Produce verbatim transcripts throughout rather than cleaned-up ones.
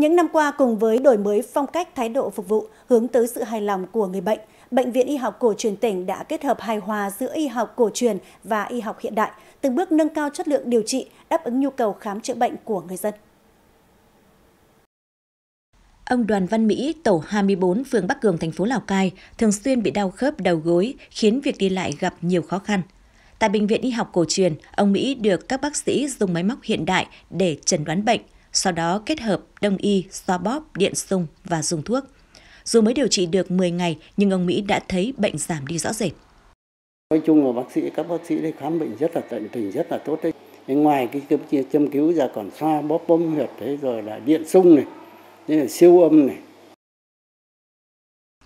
Những năm qua, cùng với đổi mới phong cách thái độ phục vụ hướng tới sự hài lòng của người bệnh, Bệnh viện Y học Cổ truyền tỉnh đã kết hợp hài hòa giữa y học cổ truyền và y học hiện đại, từng bước nâng cao chất lượng điều trị, đáp ứng nhu cầu khám chữa bệnh của người dân. Ông Đoàn Văn Mỹ, tổ hai mươi bốn, phường Bắc Cường, thành phố Lào Cai, thường xuyên bị đau khớp đầu gối, khiến việc đi lại gặp nhiều khó khăn. Tại Bệnh viện Y học Cổ truyền, ông Mỹ được các bác sĩ dùng máy móc hiện đại để chẩn đoán bệnh, sau đó kết hợp đông y, xoa bóp, điện xung và dùng thuốc. Dù mới điều trị được mười ngày, nhưng ông Mỹ đã thấy bệnh giảm đi rõ rệt. Nói chung là bác sĩ, các bác sĩ đây khám bệnh rất là tận tình, rất là tốt đấy. Ngoài cái châm cứu ra còn xoa bóp bấm huyệt, thế rồi là điện xung này, nên là siêu âm này.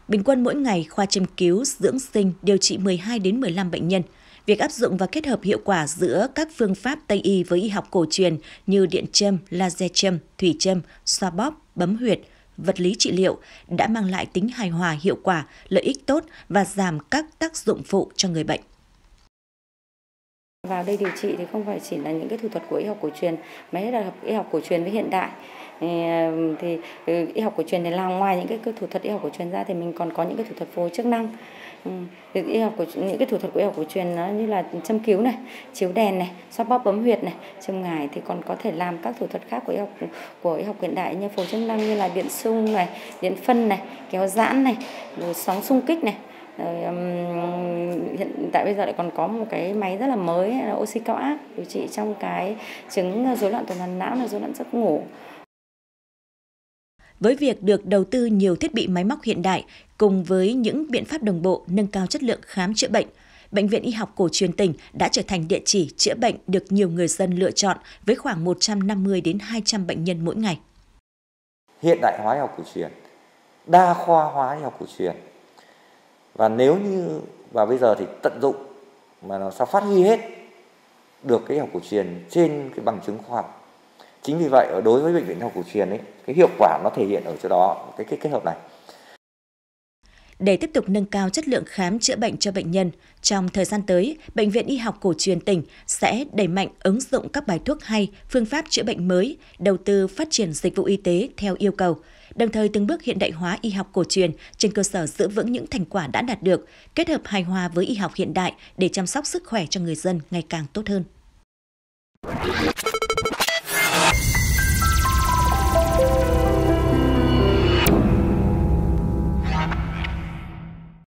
Bình quân mỗi ngày, khoa châm cứu, dưỡng sinh điều trị mười hai đến mười lăm bệnh nhân. Việc áp dụng và kết hợp hiệu quả giữa các phương pháp Tây y với y học cổ truyền như điện châm, laser châm, thủy châm, xoa bóp, bấm huyệt, vật lý trị liệu đã mang lại tính hài hòa, hiệu quả, lợi ích tốt và giảm các tác dụng phụ cho người bệnh. Vào đây điều trị thì không phải chỉ là những cái thủ thuật của y học cổ truyền, mà hết là y học cổ truyền với hiện đại. Thì y học cổ truyền thì là ngoài những cái thủ thuật y học cổ truyền ra thì mình còn có những cái thủ thuật phối chức năng. Ừ, y học của những cái thủ thuật của y học cổ truyền nó như là châm cứu này, chiếu đèn này, xoa bóp bấm huyệt này, châm ngải, thì còn có thể làm các thủ thuật khác của y học của y học hiện đại như phối chức năng như là điện xung này, điện phân này, kéo giãn này, rồi sóng xung kích này. Rồi, um, hiện tại bây giờ lại còn có một cái máy rất là mới là oxy cao áp điều trị trong cái chứng rối loạn tuần hoàn não là rối loạn giấc ngủ. Với việc được đầu tư nhiều thiết bị máy móc hiện đại, cùng với những biện pháp đồng bộ nâng cao chất lượng khám chữa bệnh, Bệnh viện Y học Cổ truyền tỉnh đã trở thành địa chỉ chữa bệnh được nhiều người dân lựa chọn với khoảng một trăm năm mươi đến hai trăm bệnh nhân mỗi ngày. Hiện đại hóa y học cổ truyền, đa khoa hóa y học cổ truyền. Và nếu như và bây giờ thì tận dụng mà nó sao phát huy hết được cái y học cổ truyền trên cái bằng chứng khoa học. Chính vì vậy, ở đối với Bệnh viện Y học Cổ truyền ấy, cái hiệu quả nó thể hiện ở chỗ đó, cái, cái kết hợp này. Để tiếp tục nâng cao chất lượng khám chữa bệnh cho bệnh nhân, trong thời gian tới, Bệnh viện Y học Cổ truyền tỉnh sẽ đẩy mạnh ứng dụng các bài thuốc hay, phương pháp chữa bệnh mới, đầu tư phát triển dịch vụ y tế theo yêu cầu, đồng thời từng bước hiện đại hóa y học cổ truyền trên cơ sở giữ vững những thành quả đã đạt được, kết hợp hài hòa với y học hiện đại để chăm sóc sức khỏe cho người dân ngày càng tốt hơn.